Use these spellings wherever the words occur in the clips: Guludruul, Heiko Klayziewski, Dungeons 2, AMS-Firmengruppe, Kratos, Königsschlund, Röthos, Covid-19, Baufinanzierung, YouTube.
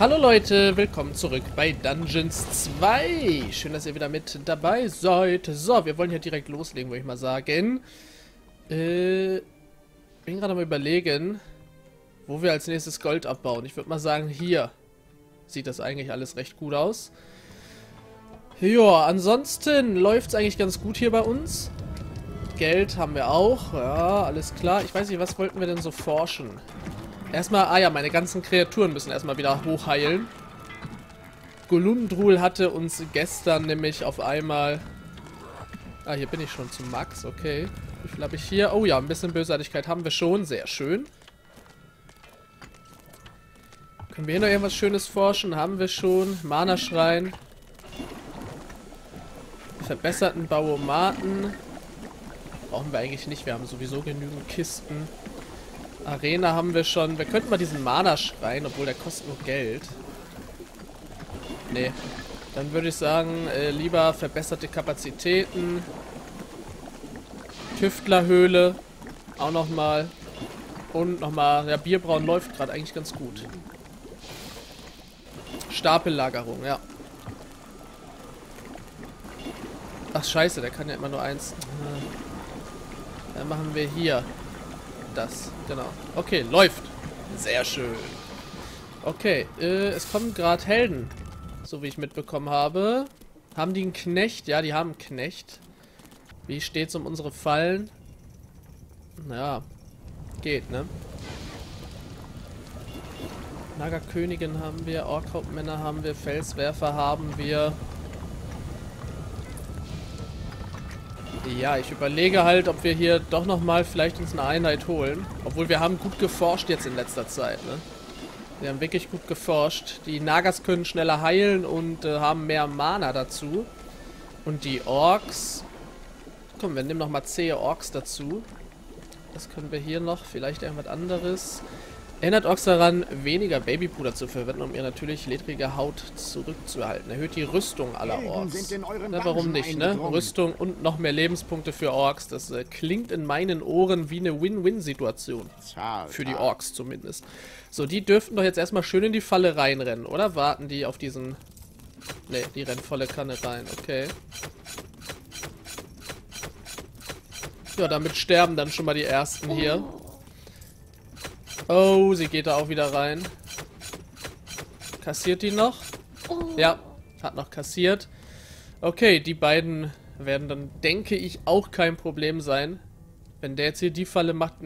Hallo Leute, willkommen zurück bei Dungeons 2. Schön, dass ihr wieder mit dabei seid. So, wir wollen hier direkt loslegen, würde ich mal sagen. Bin gerade am Überlegen, wo wir als nächstes Gold abbauen. Ich würde mal sagen, hier sieht das eigentlich alles recht gut aus. Ja, ansonsten läuft es eigentlich ganz gut hier bei uns. Geld haben wir auch. Ja, alles klar. Ich weiß nicht, was wollten wir denn so forschen? Erstmal, ah ja, meine ganzen Kreaturen müssen erstmal wieder hochheilen. Guludruul hatte uns gestern nämlich auf einmal... Ah, hier bin ich schon zu Max, okay. Wie viel habe ich hier? Oh ja, ein bisschen Bösartigkeit haben wir schon, sehr schön. Können wir hier noch irgendwas Schönes forschen? Haben wir schon. Mana-Schrein. Verbesserten Bauomaten. Brauchen wir eigentlich nicht, wir haben sowieso genügend Kisten. Arena haben wir schon. Wir könnten mal diesen Mana schreien, obwohl der kostet nur Geld. Nee. Dann würde ich sagen, lieber verbesserte Kapazitäten. Tüftlerhöhle. Auch nochmal. Und nochmal. Ja, Bierbrauen läuft gerade eigentlich ganz gut. Stapellagerung, ja. Ach, scheiße, der kann ja immer nur eins. Dann machen wir hier. Das, genau. Okay, läuft. Sehr schön. Okay, es kommen gerade Helden. So wie ich mitbekommen habe. Haben die einen Knecht? Ja, die haben einen Knecht. Wie steht's um unsere Fallen? Naja, geht, ne? Nagerkönigin haben wir, Orkhauptmänner haben wir, Felswerfer haben wir. Ja, ich überlege halt, ob wir hier doch nochmal vielleicht uns eine Einheit holen. Obwohl, wir haben gut geforscht jetzt in letzter Zeit, ne? Wir haben wirklich gut geforscht. Die Nagas können schneller heilen und haben mehr Mana dazu. Und die Orks... Komm, wir nehmen nochmal zähe Orks dazu. Was können wir hier noch? Vielleicht irgendwas anderes. Erinnert Orks daran, weniger Babypuder zu verwenden, um ihr natürlich ledrige Haut zurückzuhalten. Erhöht die Rüstung aller Orks. Na, warum nicht, ne? Rüstung und noch mehr Lebenspunkte für Orks. Das klingt in meinen Ohren wie eine Win-Win-Situation. Für die Orks zumindest. So, die dürften doch jetzt erstmal schön in die Falle reinrennen, oder? Warten die auf diesen... Ne, die rennen volle Kanne rein, okay. Ja, damit sterben dann schon mal die Ersten hier. Oh, sie geht da auch wieder rein. Kassiert die noch? Ja, hat noch kassiert. Okay, die beiden werden dann, denke ich, auch kein Problem sein. Wenn der jetzt hier die Falle macht,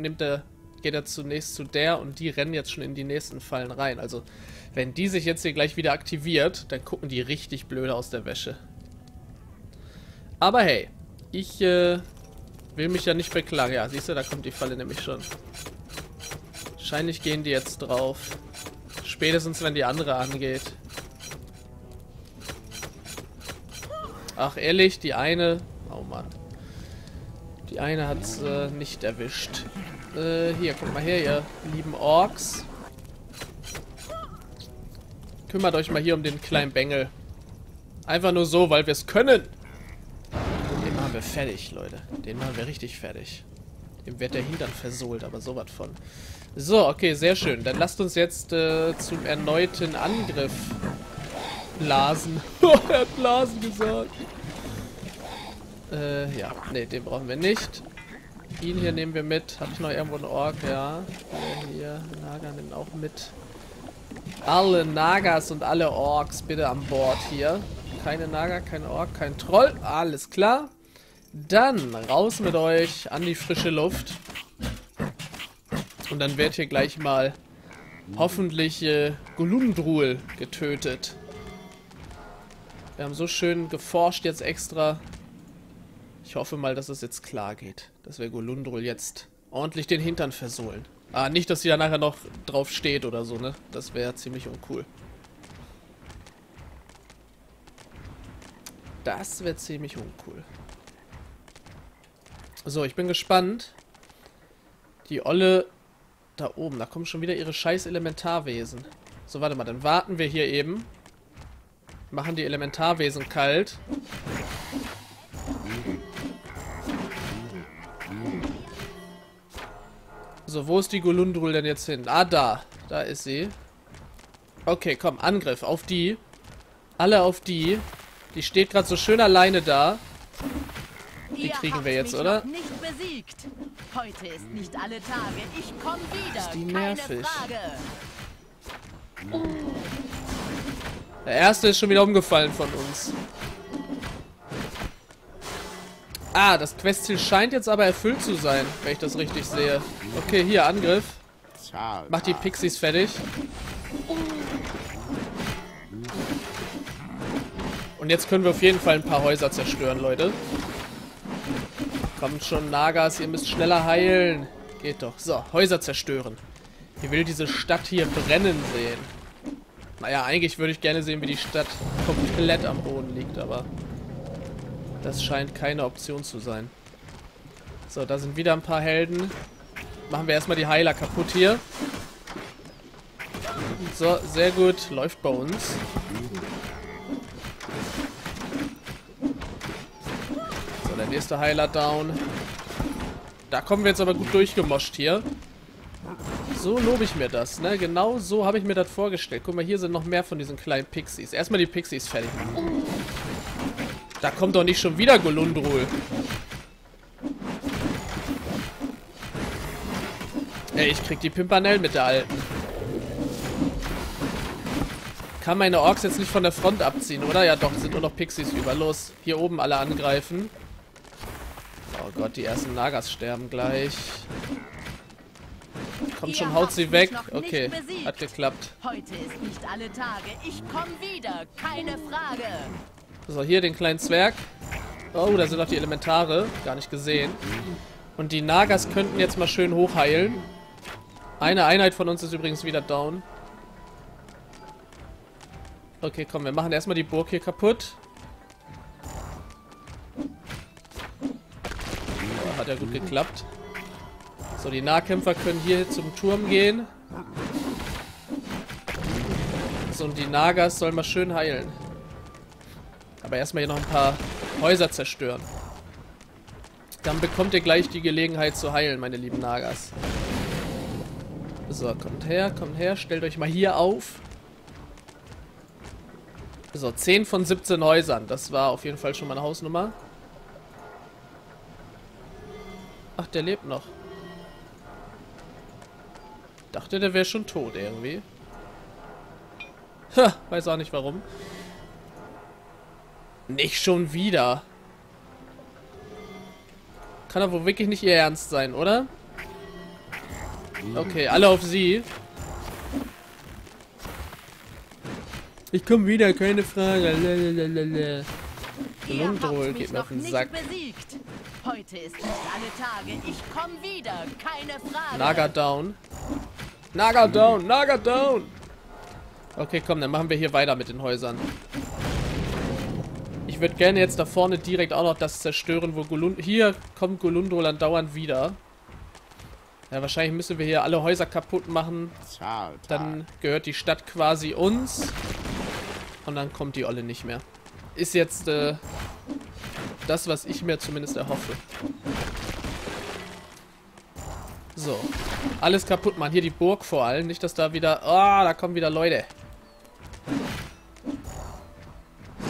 geht er zunächst zu der und die rennen jetzt schon in die nächsten Fallen rein. Also, wenn die sich jetzt hier gleich wieder aktiviert, dann gucken die richtig blöde aus der Wäsche. Aber hey, ich will mich ja nicht beklagen. Ja, siehst du, da kommt die Falle nämlich schon. Wahrscheinlich gehen die jetzt drauf. Spätestens, wenn die andere angeht. Ach, ehrlich, die eine... Oh, Mann. Die eine hat's nicht erwischt. Hier, kommt mal her, ihr lieben Orks. Kümmert euch mal hier um den kleinen Bengel. Einfach nur so, weil wir es können. Den machen wir fertig, Leute. Den machen wir richtig fertig. Dem wird der Hintern versohlt, aber sowas von. So, okay, sehr schön. Dann lasst uns jetzt zum erneuten Angriff blasen. Er hat blasen gesagt. Ja. Ne, den brauchen wir nicht. Ihn hier nehmen wir mit. Hatte ich noch irgendwo einen Ork? Ja. Hier, Naga nimmt auch mit. Alle Nagas und alle Orks bitte an Bord hier. Keine Naga, kein Ork, kein Troll. Alles klar. Dann raus mit euch an die frische Luft. Und dann wird hier gleich mal hoffentlich Guludruul getötet. Wir haben so schön geforscht jetzt extra. Ich hoffe mal, dass es jetzt klar geht. Dass wir Guludruul jetzt ordentlich den Hintern versohlen. Ah, nicht, dass sie da nachher noch drauf steht oder so, ne? Das wäre ziemlich uncool. Das wäre ziemlich uncool. So, ich bin gespannt. Die Olle... Da oben, da kommen schon wieder ihre scheiß Elementarwesen. So, warte mal, dann warten wir hier eben. Machen die Elementarwesen kalt. So, wo ist die Guludruul denn jetzt hin? Ah, da. Da ist sie. Okay, komm, Angriff auf die. Alle auf die. Die steht gerade so schön alleine da. Die kriegen wir jetzt, oder? Nicht besiegt. Heute ist nicht alle Tage. Ich komme wieder. Ist die nervig. Keine Frage. Der erste ist schon wieder umgefallen von uns. Ah, das Questziel scheint jetzt aber erfüllt zu sein, wenn ich das richtig sehe. Okay, hier, Angriff. Mach die Pixies fertig. Und jetzt können wir auf jeden Fall ein paar Häuser zerstören, Leute. Kommt schon, Nagas, ihr müsst schneller heilen. Geht doch. So, Häuser zerstören. Ich will diese Stadt hier brennen sehen. Naja, eigentlich würde ich gerne sehen, wie die Stadt komplett am Boden liegt, aber das scheint keine Option zu sein. So, da sind wieder ein paar Helden. Machen wir erstmal die Heiler kaputt hier. So, sehr gut. Läuft bei uns. So, der nächste Heiler down. Da kommen wir jetzt aber gut durchgemoscht hier. So lobe ich mir das, ne? Genau so habe ich mir das vorgestellt. Guck mal, hier sind noch mehr von diesen kleinen Pixies. Erstmal die Pixies fertig machen. Da kommt doch nicht schon wieder Guludruul. Ey, ich krieg die Pimpernel mit der alten. Kann meine Orks jetzt nicht von der Front abziehen, oder? Ja doch, sind nur noch Pixies über. Los, hier oben alle angreifen. Oh Gott, die ersten Nagas sterben gleich. Kommt schon, haut sie weg. Okay, hat geklappt. Heute ist nicht alle Tage. Ich komm wieder, keine Frage. So, hier den kleinen Zwerg. Oh, da sind auch die Elementare. Gar nicht gesehen. Und die Nagas könnten jetzt mal schön hochheilen. Eine Einheit von uns ist übrigens wieder down. Okay, komm, wir machen erstmal die Burg hier kaputt. Oh, hat ja gut geklappt. So, die Nahkämpfer können hier zum Turm gehen. So, und die Nagas sollen mal schön heilen. Aber erstmal hier noch ein paar Häuser zerstören. Dann bekommt ihr gleich die Gelegenheit zu heilen, meine lieben Nagas. So, kommt her, stellt euch mal hier auf. So, 10 von 17 Häusern. Das war auf jeden Fall schon mal eine Hausnummer. Ach, der lebt noch. Dachte, der wäre schon tot irgendwie. Ha, weiß auch nicht warum. Nicht schon wieder. Kann aber wirklich nicht ihr Ernst sein, oder? Okay, alle auf sie. Ich komm wieder, keine Frage. Lalalala. Guludruul geht mir auf den Sack. Heute ist nicht alle Tage. Ich komm wieder, keine Frage. Naga down. Naga down, Naga down. Okay, komm, dann machen wir hier weiter mit den Häusern. Ich würde gerne jetzt da vorne direkt auch noch das zerstören, wo Guludruul... Hier kommt Guludruul andauernd wieder. Ja, wahrscheinlich müssen wir hier alle Häuser kaputt machen. Dann gehört die Stadt quasi uns. Und dann kommt die Olle nicht mehr. Ist jetzt das, was ich mir zumindest erhoffe. So. Alles kaputt machen. Hier die Burg vor allem. Nicht, dass da wieder... Ah, oh, da kommen wieder Leute.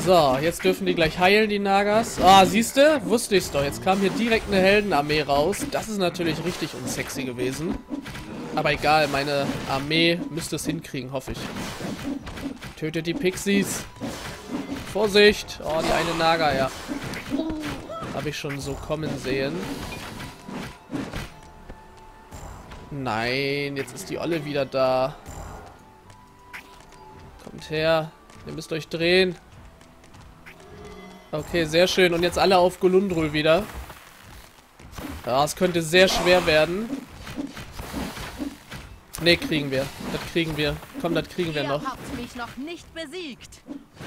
So, jetzt dürfen die gleich heilen, die Nagas. Ah, siehste? Wusste ich's doch. Jetzt kam hier direkt eine Heldenarmee raus. Das ist natürlich richtig unsexy gewesen. Aber egal, meine Armee müsste es hinkriegen, hoffe ich. Tötet die Pixies. Vorsicht! Oh, die eine Naga, ja. Habe ich schon so kommen sehen. Nein, jetzt ist die Olle wieder da. Kommt her. Ihr müsst euch drehen. Okay, sehr schön. Und jetzt alle auf Guludruul wieder. Ja, es könnte sehr schwer werden. Ne, kriegen wir. Das kriegen wir. Komm, das kriegen wir noch. Ihr habt mich noch nicht besiegt.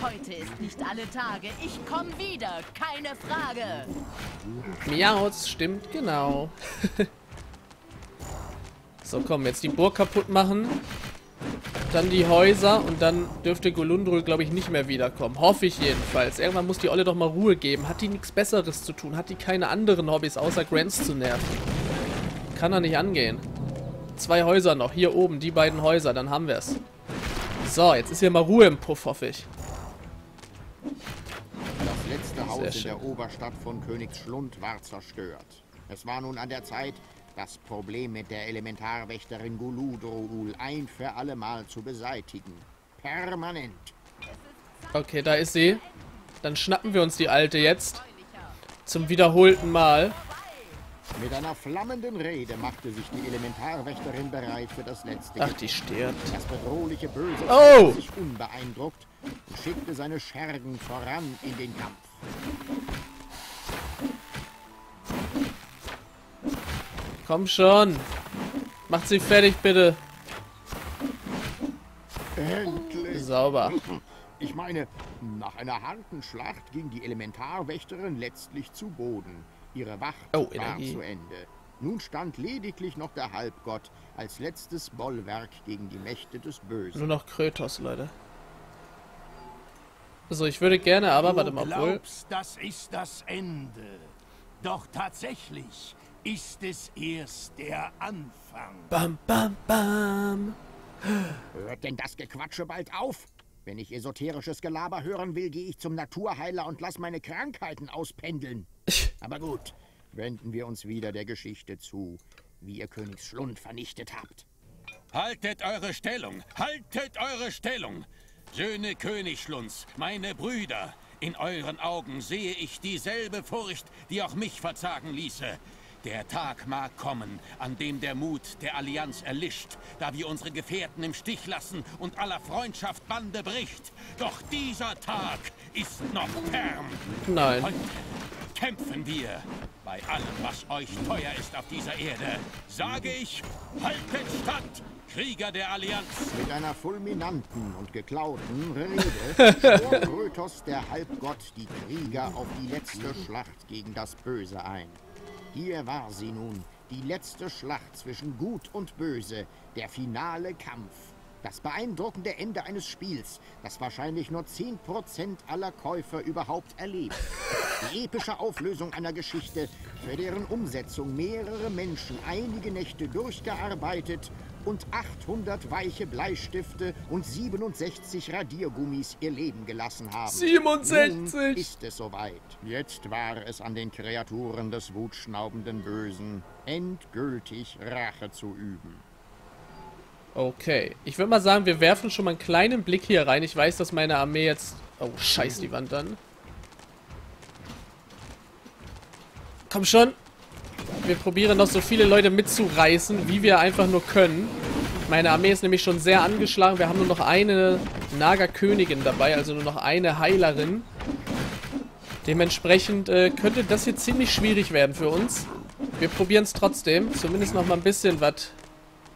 Heute ist nicht alle Tage. Ich komm wieder. Keine Frage. Miauz, stimmt genau. So, komm, jetzt die Burg kaputt machen. Dann die Häuser und dann dürfte Guludruul, glaube ich, nicht mehr wiederkommen. Hoffe ich jedenfalls. Irgendwann muss die Olle doch mal Ruhe geben. Hat die nichts Besseres zu tun? Hat die keine anderen Hobbys, außer Grants zu nerven? Kann er nicht angehen. 2 Häuser noch. Hier oben, die beiden Häuser. Dann haben wir es. So, jetzt ist hier mal Ruhe im Puff, hoffe ich. Das letzte Haus in der Oberstadt von Königsschlund war zerstört. Es war nun an der Zeit, das Problem mit der Elementarwächterin Guludruul ein für alle Mal zu beseitigen. Permanent. Okay, da ist sie. Dann schnappen wir uns die Alte jetzt. Zum wiederholten Mal. Mit einer flammenden Rede machte sich die Elementarwächterin bereit für das letzte Ach, die stirbt. Das bedrohliche Böse hat sich unbeeindruckt und schickte seine Schergen voran in den Kampf. Komm schon. Macht sie fertig, bitte. Endlich. Sauber. Ich meine, nach einer harten Schlacht ging die Elementarwächterin letztlich zu Boden. Ihre Wacht war zu Ende. Nun stand lediglich noch der Halbgott als letztes Bollwerk gegen die Mächte des Bösen. Nur noch Kratos, Leute. Also ich würde gerne, aber warte mal, das ist das Ende. Doch tatsächlich ist es erst der Anfang. Bam, bam, bam. Hört denn das Gequatsche bald auf? Wenn ich esoterisches Gelaber hören will, gehe ich zum Naturheiler und lass meine Krankheiten auspendeln. Aber gut, wenden wir uns wieder der Geschichte zu, wie ihr Königsschlund vernichtet habt. Haltet eure Stellung! Haltet eure Stellung! Söhne Königsschlunds, meine Brüder, in euren Augen sehe ich dieselbe Furcht, die auch mich verzagen ließe. Der Tag mag kommen, an dem der Mut der Allianz erlischt, da wir unsere Gefährten im Stich lassen und aller Freundschaft Bande bricht. Doch dieser Tag ist noch fern. Nein. Heute kämpfen wir. Bei allem, was euch teuer ist auf dieser Erde, sage ich, haltet stand, Krieger der Allianz. Mit einer fulminanten und geklauten Rede schwor Röthos, der Halbgott, die Krieger auf die letzte Schlacht gegen das Böse ein. Hier war sie nun, die letzte Schlacht zwischen Gut und Böse, der finale Kampf. Das beeindruckende Ende eines Spiels, das wahrscheinlich nur 10% aller Käufer überhaupt erlebt. Die epische Auflösung einer Geschichte, für deren Umsetzung mehrere Menschen einige Nächte durchgearbeitet und 800 weiche Bleistifte und 67 Radiergummis ihr Leben gelassen haben. 67! Nun ist es soweit. Jetzt war es an den Kreaturen des wutschnaubenden Bösen, endgültig Rache zu üben. Okay, ich würde mal sagen, wir werfen schon mal einen kleinen Blick hier rein. Ich weiß, dass meine Armee jetzt... Oh, scheiß die Wand an. Komm schon! Wir probieren noch so viele Leute mitzureißen, wie wir einfach nur können. Meine Armee ist nämlich schon sehr angeschlagen. Wir haben nur noch eine Naga-Königin dabei, also nur noch eine Heilerin. Dementsprechend könnte das hier ziemlich schwierig werden für uns. Wir probieren es trotzdem. Zumindest noch mal ein bisschen was.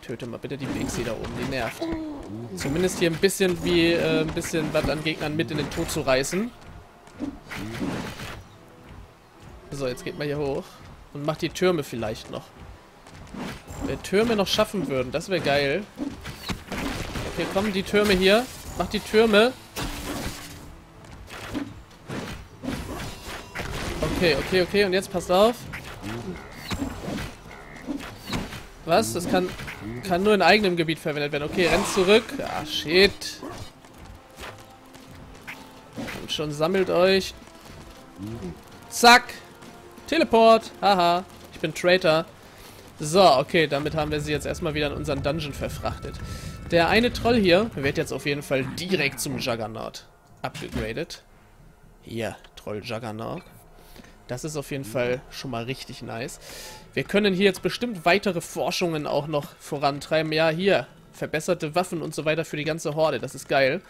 Töte mal bitte die Pixie da oben, die nervt. Zumindest hier ein bisschen wie ein bisschen was an Gegnern mit in den Tod zu reißen. So, jetzt geht man hier hoch. Und macht die Türme vielleicht noch. Wenn Türme noch schaffen würden, das wäre geil. Okay, kommen die Türme hier. Macht die Türme. Okay, okay, okay. Und jetzt passt auf. Was? Das kann nur in eigenem Gebiet verwendet werden. Okay, rennt zurück. Ah, shit. Und schon sammelt euch. Zack. Teleport! Haha, ich bin Traitor. So, okay, damit haben wir sie jetzt erstmal wieder in unseren Dungeon verfrachtet. Der eine Troll hier wird jetzt auf jeden Fall direkt zum Juggernaut upgegradet. Hier, Troll Juggernaut. Das ist auf jeden Fall schon mal richtig nice. Wir können hier jetzt bestimmt weitere Forschungen auch noch vorantreiben. Ja, hier, verbesserte Waffen und so weiter für die ganze Horde, das ist geil.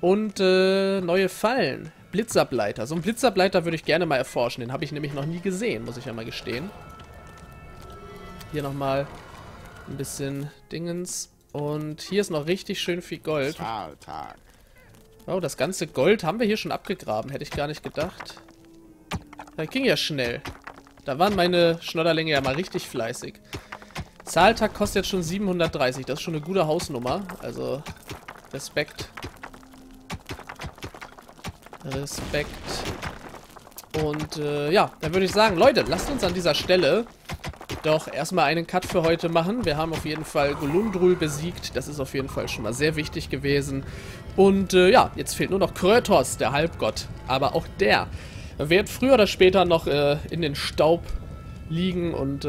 Und neue Fallen. Blitzableiter. So einen Blitzableiter würde ich gerne mal erforschen. Den habe ich nämlich noch nie gesehen, muss ich ja mal gestehen. Hier nochmal ein bisschen Dingens. Und hier ist noch richtig schön viel Gold. Oh, das ganze Gold haben wir hier schon abgegraben. Hätte ich gar nicht gedacht. Das ging ja schnell. Da waren meine Schnodderlinge ja mal richtig fleißig. Zahltag kostet jetzt schon 730. Das ist schon eine gute Hausnummer. Also, Respekt. Respekt. Und ja, dann würde ich sagen, Leute, lasst uns an dieser Stelle doch erstmal einen Cut für heute machen. Wir haben auf jeden Fall Guludruul besiegt. Das ist auf jeden Fall schon mal sehr wichtig gewesen. Und ja, jetzt fehlt nur noch Kratos, der Halbgott. Aber auch der wird früher oder später noch in den Staub liegen und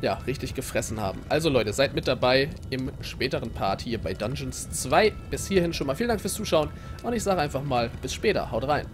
ja, richtig gefressen haben. Also Leute, seid mit dabei im späteren Part hier bei Dungeons 2. Bis hierhin schon mal vielen Dank fürs Zuschauen und ich sage einfach mal, bis später, haut rein.